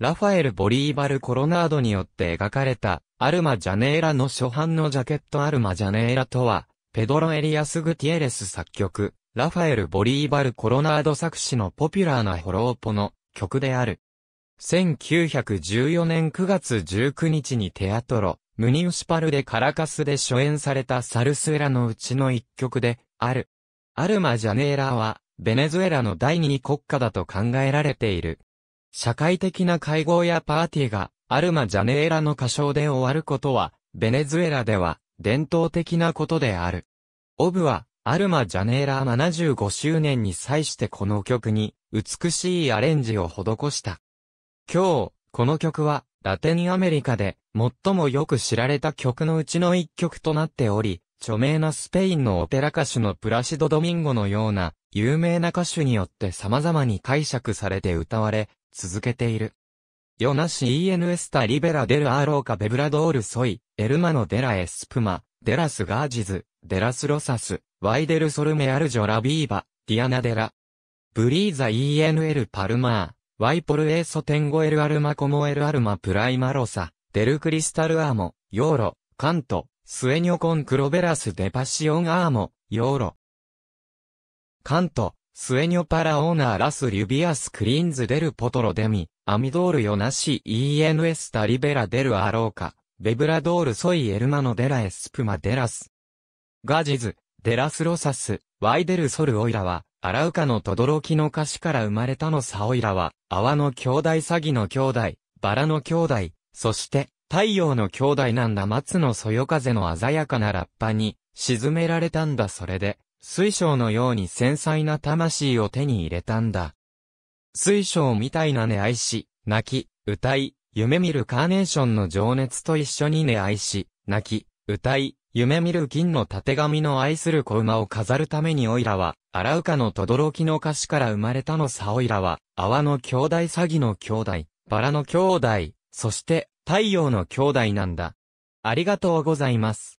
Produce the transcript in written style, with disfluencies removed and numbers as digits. ラファエル・ボリーバル・コロナードによって描かれた、アルマ・ジャネーラの初版のジャケットアルマ・ジャネーラとは、ペドロ・エリアス・グティエレス作曲、ラファエル・ボリーバル・コロナード作詞のポピュラーなホローポの曲である。1914年9月19日にテアトロ、ムニウシパルでカラカスで初演されたサルスエラのうちの一曲である。アルマ・ジャネーラは、ベネズエラの第二国家だと考えられている。社会的な会合やパーティーがアルマ・ジャネーラの歌唱で終わることは、ベネズエラでは伝統的なことである。オブは、アルマ・ジャネーラ75周年に際してこの曲に美しいアレンジを施した。今日、この曲はラテンアメリカで最もよく知られた曲のうちの一曲となっており、著名なスペインのオペラ歌手のプラシド・ドミンゴのような有名な歌手によって様々に解釈されて歌われ、続けている。ヨナシイエヌエスタリベラデルアーローカベブラドールソイ、エルマノデラエスプマ、デラスガージズ、デラスロサス、ワイデルソルメアルジョラビーバ、ディアナデラ。ブリーザイエヌエルパルマー、ワイポルエーソテンゴエルアルマコモエルアルマプライマロサ、デルクリスタルアーモ、ヨーロ、カント、スエニョコンクロベラスデパシオンアーモ、ヨーロ。カント。スエニョパラオーナーラスリュビアスクリーンズデルポトロデミ、アミドールヨナシイエヌエスタリベラデルアローカ、ベブラドールソイエルマノデラエスプマデラス。ガジズ、デラスロサス、ワイデルソルオイラは、アラウカのトドロキの歌詞から生まれたのサオイラは、泡の兄弟サギの兄弟、バラの兄弟、そして、太陽の兄弟なんだ松のそよ風の鮮やかなラッパに、沈められたんだそれで。水晶のように繊細な魂を手に入れたんだ。水晶みたいなね愛し、泣き、歌い、夢見るカーネーションの情熱と一緒にね愛し、泣き、歌い、夢見る金の縦紙の愛する子馬を飾るためにオイラは、アラウカの轟の歌詞から生まれたのさオイラは、泡の兄弟詐欺の兄弟、バラの兄弟、そして太陽の兄弟なんだ。ありがとうございます。